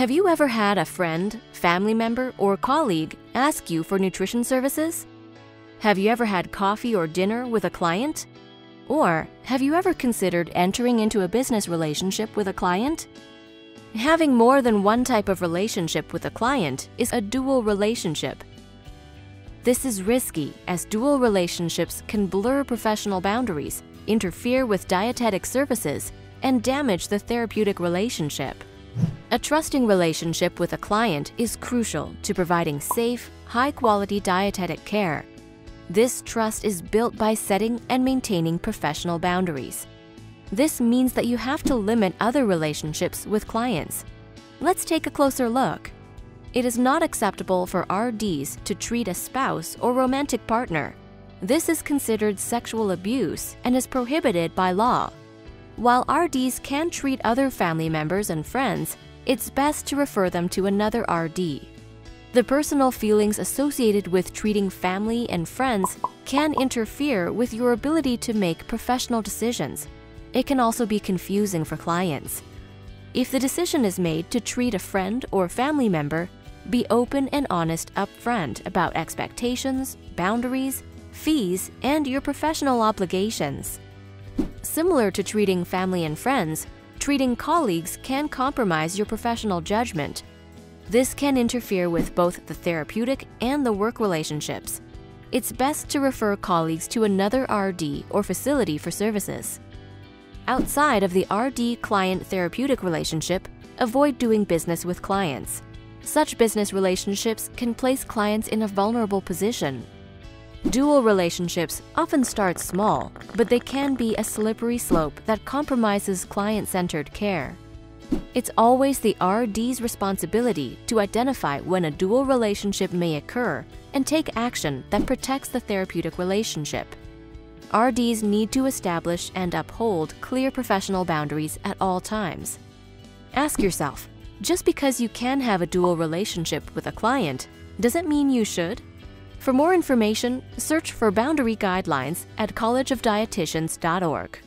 Have you ever had a friend, family member, or colleague ask you for nutrition services? Have you ever had coffee or dinner with a client? Or have you ever considered entering into a business relationship with a client? Having more than one type of relationship with a client is a dual relationship. This is risky, as dual relationships can blur professional boundaries, interfere with dietetic services, and damage the therapeutic relationship. A trusting relationship with a client is crucial to providing safe, high-quality dietetic care. This trust is built by setting and maintaining professional boundaries. This means that you have to limit other relationships with clients. Let's take a closer look. It is not acceptable for RDs to treat a spouse or romantic partner. This is considered sexual abuse and is prohibited by law. While RDs can treat other family members and friends, it's best to refer them to another RD. The personal feelings associated with treating family and friends can interfere with your ability to make professional decisions. It can also be confusing for clients. If the decision is made to treat a friend or family member, be open and honest upfront about expectations, boundaries, fees, and your professional obligations. Similar to treating family and friends, treating colleagues can compromise your professional judgment. This can interfere with both the therapeutic and the work relationships. It's best to refer colleagues to another RD or facility for services. Outside of the RD-client therapeutic relationship, avoid doing business with clients. Such business relationships can place clients in a vulnerable position. Dual relationships often start small, but they can be a slippery slope that compromises client-centered care. It's always the RD's responsibility to identify when a dual relationship may occur and take action that protects the therapeutic relationship. RDs need to establish and uphold clear professional boundaries at all times. Ask yourself, just because you can have a dual relationship with a client, does it mean you should? For more information, search for boundary guidelines at collegeofdietitians.org.